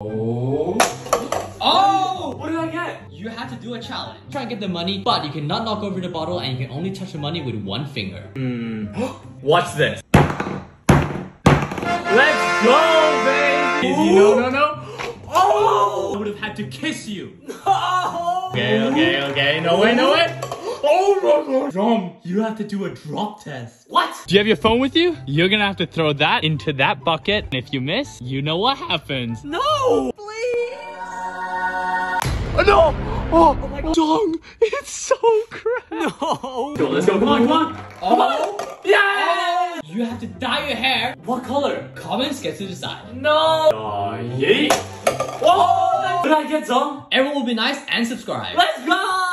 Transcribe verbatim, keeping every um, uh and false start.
Oh. Oh! What did I get? You have to do a challenge. Try and get the money, but you cannot knock over the bottle and you can only touch the money with one finger. Mm. Watch this. Let's go, baby! Ooh. No, no, no. Oh! I would have had to kiss you. No! Okay, okay, okay. No way, no way. Oh my god! Zhong, you have to do a drop test. What? Do you have your phone with you? You're gonna have to throw that into that bucket. And if you miss, you know what happens. No! Please! Oh, no! Oh, oh my god. Zhong, it's so crap. No! Yo, let's go, come on, come on! Oh! Yeah! You have to dye your hair. What color? Comments get to decide. No! Oh, yeah. Whoa! What did I get, Zhong? Everyone will be nice and subscribe. Let's go!